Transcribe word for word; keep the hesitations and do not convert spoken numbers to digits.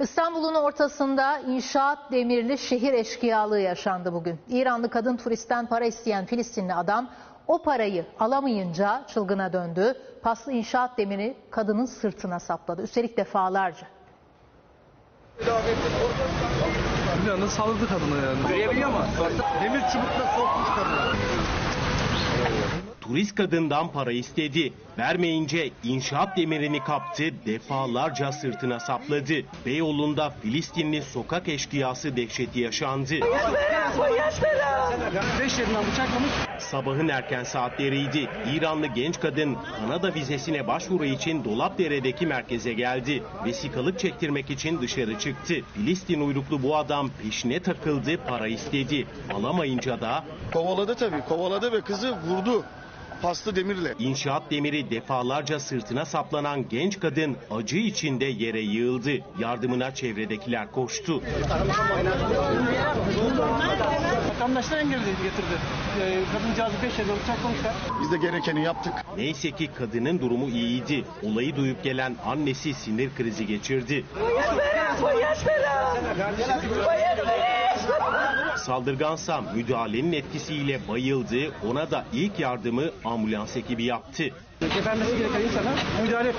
İstanbul'un ortasında inşaat demirli şehir eşkıyalığı yaşandı bugün. İranlı kadın turistten para isteyen Filistinli adam o parayı alamayınca çılgına döndü. Paslı inşaat demiri kadının sırtına sapladı. Üstelik defalarca. Binanın salladı kadını yani. Görebiliyor mu? Demir çubukla sokmuş kadını. Turist kadından para istedi. Vermeyince inşaat demirini kaptı, defalarca sırtına sapladı. Beyoğlu'nda Filistinli sokak eşkıyası dehşeti yaşandı. Sabahın erken saatleriydi. İranlı genç kadın Kanada vizesine başvuru için Dolapdere'deki merkeze geldi. Vesikalık çektirmek için dışarı çıktı. Filistin uyruklu bu adam peşine takıldı, para istedi. Alamayınca da... Kovaladı tabii, kovaladı ve kızı vurdu. Paslı demirle. İnşaat demiri defalarca sırtına saplanan genç kadın acı içinde yere yığıldı. Yardımına çevredekiler koştu. Vatandaşlar engelledi, getirdi. Kadıncağızı beş yerde bıçaklamışlar. Biz de gerekeni yaptık. Neyse ki kadının durumu iyiydi. Olayı duyup gelen annesi sinir krizi geçirdi. Saldırgansa müdahalenin etkisiyle bayıldı. Ona da ilk yardımı ambulans ekibi yaptı. Gebermesi gereken insana müdahale etti.